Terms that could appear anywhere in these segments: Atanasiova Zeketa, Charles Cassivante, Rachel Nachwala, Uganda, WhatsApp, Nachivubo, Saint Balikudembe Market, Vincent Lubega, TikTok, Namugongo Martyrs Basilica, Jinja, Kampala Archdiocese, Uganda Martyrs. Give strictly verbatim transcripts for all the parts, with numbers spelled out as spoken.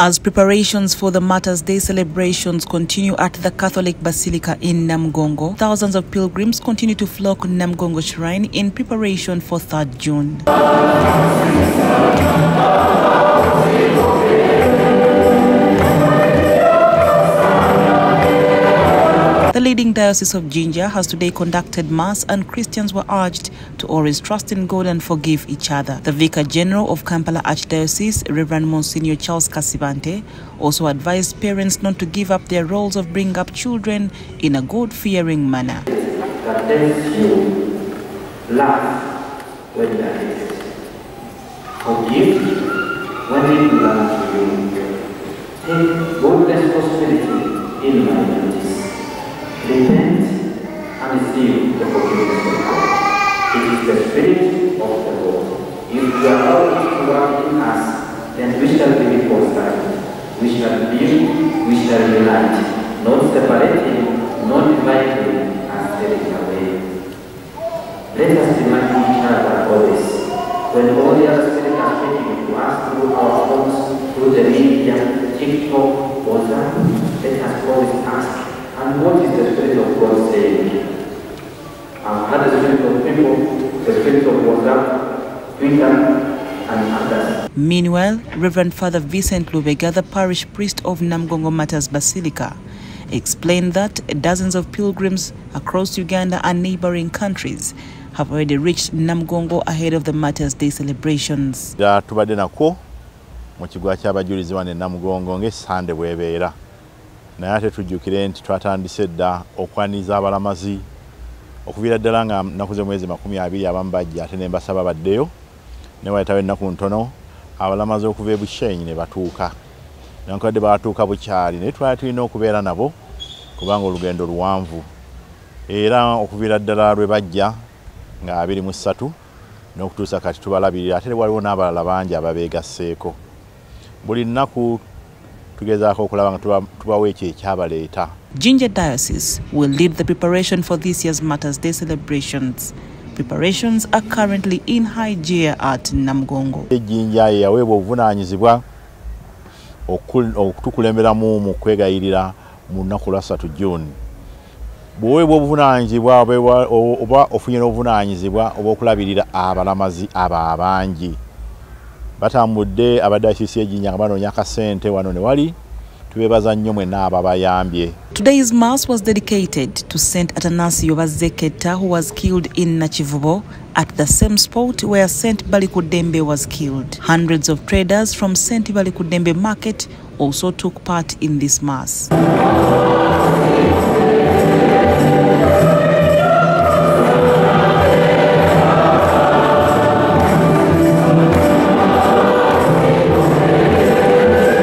As preparations for the Martyrs' Day celebrations continue at the Catholic Basilica in Namugongo, thousands of pilgrims continue to flock to Namugongo Shrine in preparation for third June. The leading diocese of Jinja has today conducted Mass, and Christians were urged to always trust in God and forgive each other. The Vicar General of Kampala Archdiocese, Reverend Monsignor Charles Cassivante, also advised parents not to give up their roles of bringing up children in a God-fearing manner. That makes you laugh when you are angry. Forgive when you love you. Take God's responsibility in my Repent and receive the forgiveness of God. It is the Spirit of the Lord. If we allow it to work in us, then we shall be reconciled. We shall be, we shall unite, not separated, not divided, and taken away. Let us remind each other always, when all the other spirits are speaking to us through our phones, through the media, TikTok, WhatsApp, let us always ask, and what is the Spirit of God saying? I've had the Spirit of people, the Spirit of WhatsApp, Twitter, and others. Meanwhile, Reverend Father Vincent Lubega, the parish priest of Namugongo Martyrs Basilica, explained that dozens of pilgrims across Uganda and neighboring countries have already reached Namugongo ahead of the Martyrs' Day celebrations. Naate tujukire nti twatandise dda okwaniza abalamazi okuviira ddala nga nakuze mwezi makumi abiri abambajja ate ne mbasaba baddeyo ne wayitawo ennaku ntono abalamazi okuva ebushenyi ne batuuka nankadde batuuka bukyali naye twali tulina okubeera nabo kubanga olugendo luwanvu era okuviira ddala lwe bajja nga abiri mu ssatu n'okutuusa kati tubalabirira ate waliwo n'abalala bangi ababeegasseeko buli nnaku. Jinja Diocese will lead the preparation for this year's Martyrs' Day celebrations. Preparations are currently in high gear at Namugongo. Jinja yaweebwa obuvunaanyizibwa okutukulemberamu mu kwegayirira mu nnaku lwa ssatu June. Bw'oweebwa obuvunaanyizibwa oba ofunye n'obuvunaanyizibwa obw'okulabirira abalamazi abo abangi. Batambudde abadayisisi y'Ejinja nga banoonya akasente wano ne wali tubeebaza nnyo mwenna ababayambye. Today's Mass was dedicated to Saint Atanasiova Zeketa, who was killed in Nachivubo at the same spot where Saint Balikudembe was killed. Hundreds of traders from Saint Balikudembe Market also took part in this Mass.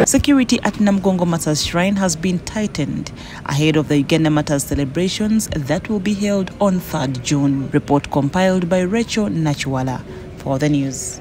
Security at Namugongo Martyrs Shrine has been tightened ahead of the Uganda Martyrs celebrations that will be held on third June. Report compiled by Rachel Nachwala for the news.